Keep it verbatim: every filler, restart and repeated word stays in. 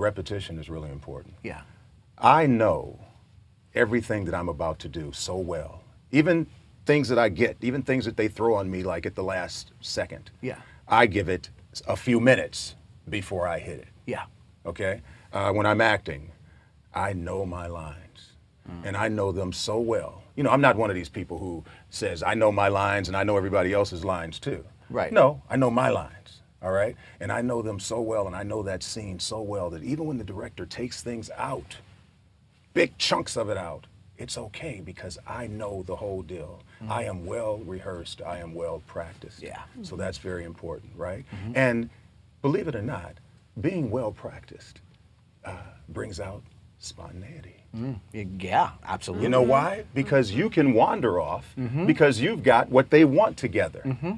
repetition is really important. Yeah. I know everything that I'm about to do so well. Even things that I get, even things that they throw on me like at the last second. Yeah. I give it a few minutes before I hit it. Yeah. Okay? Uh, when I'm acting, I know my lines. Mm. And I know them so well. You know, I'm not one of these people who says, I know my lines and I know everybody else's lines too. Right. No, I know my lines, all right? And I know them so well, and I know that scene so well that even when the director takes things out, big chunks of it out, it's okay because I know the whole deal. Mm-hmm. I am well rehearsed, I am well practiced. Yeah. Mm-hmm. So that's very important, right? Mm-hmm. And believe it or not, being well practiced uh, brings out spontaneity. Mm. Yeah, absolutely. You know why? Because you can wander off mm-hmm. because you've got what they want together. Mm-hmm.